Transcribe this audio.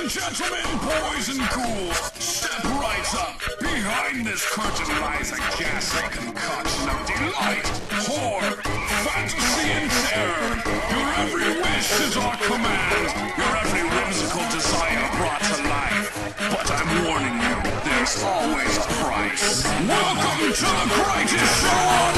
and gentlemen, boys and ghouls, step right up. Behind this curtain lies a ghastly concoction of delight, horror, fantasy, and terror. Your every wish is our command. Your every whimsical desire brought to life. But I'm warning you, there's always a price. Welcome to the greatest show